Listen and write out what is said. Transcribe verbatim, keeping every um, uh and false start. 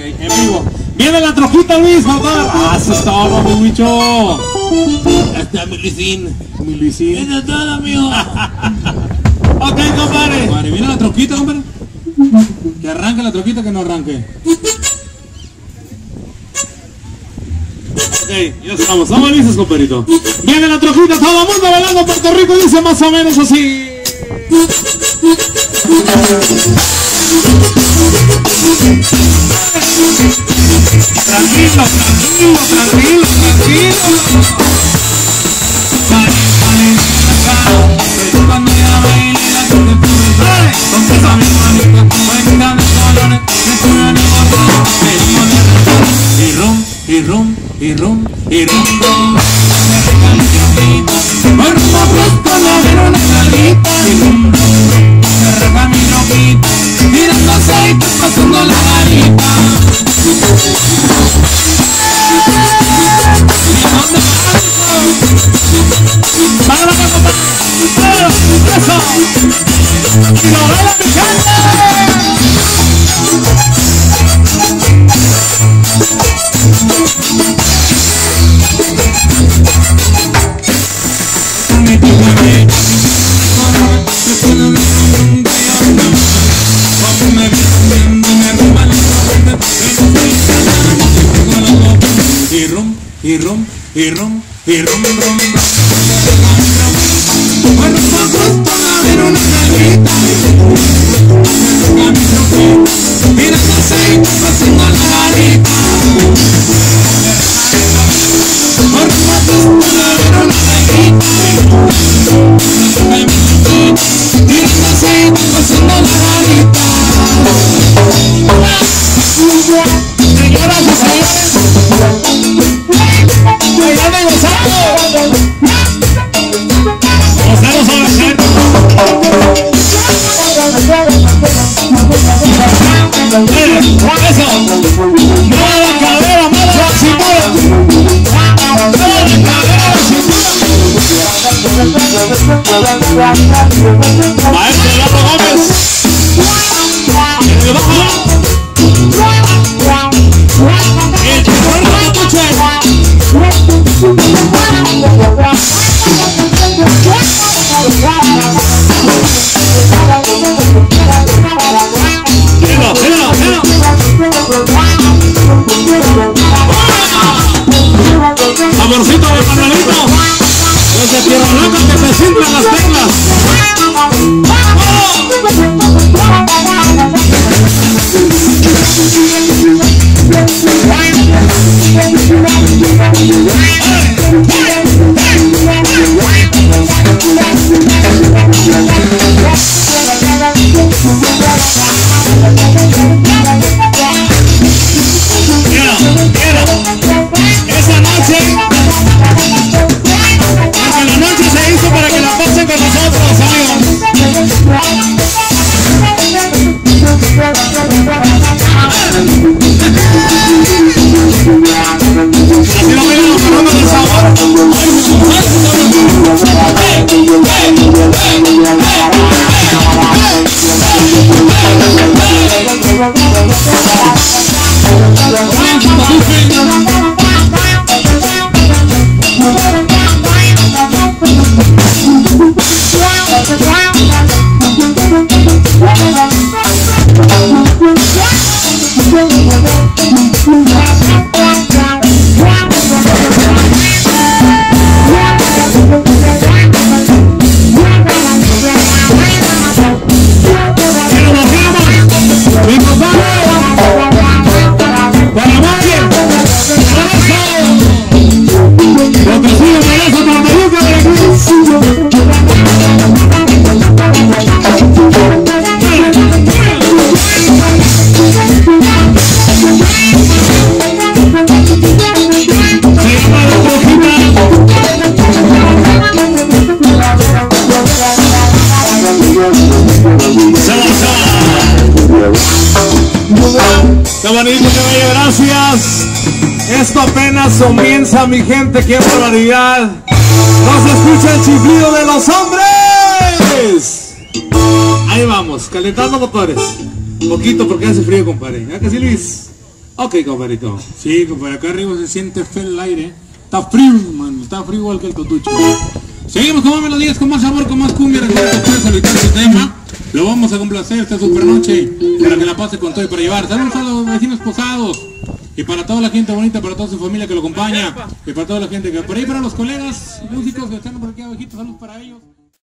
Ok, en vivo. Viene la troquita, Luis, papá. Ah, sí estaba, mi bicho. Está mi Luisín. Mi Luisín. Eso es todo, amigo. Ok, compadre. Compadre, viene la troquita, compadre. Que arranque la troquita, que no arranque. Hey, ya estamos, estamos listos, compadrito. Viene la troquita, todo el mundo bailando. Puerto Rico dice más o menos así. Tranquilo, tranquilo, tranquilo, tranquilo. Y rum, y rum, y rum, rum. Me reca mi roquita, la vieron en la lita. Y rum, rum, me reca mi roquita. Tirando aceite, pasando la varita. ¡Vámonos, papá! ¡Vámonos, preso! ¡Y lo veo picante! Y rum, y rum, y rum, y rum, rum, comienza, mi gente, qué barbaridad. No se escucha el chiflido de los hombres. Ahí vamos, calentando motores. Poquito porque hace frío, compadre. ¿Ya que sí, Luis? Ok, compadrito. Sí, compadre, acá arriba se siente fe el aire. Está frío, mano. Está frío igual que el cotucho. Seguimos con más melodías, con más sabor, con más cumbia. Recuerda que ustedes solicitan su tema. Lo vamos a complacer esta super noche para que la pase con todo y para llevar. Saludos a los vecinos posados. Y para toda la gente bonita, para toda su familia que lo acompaña. Y para toda la gente que por ahí, para los colegas, músicos que están por aquí abajito. Saludos para ellos.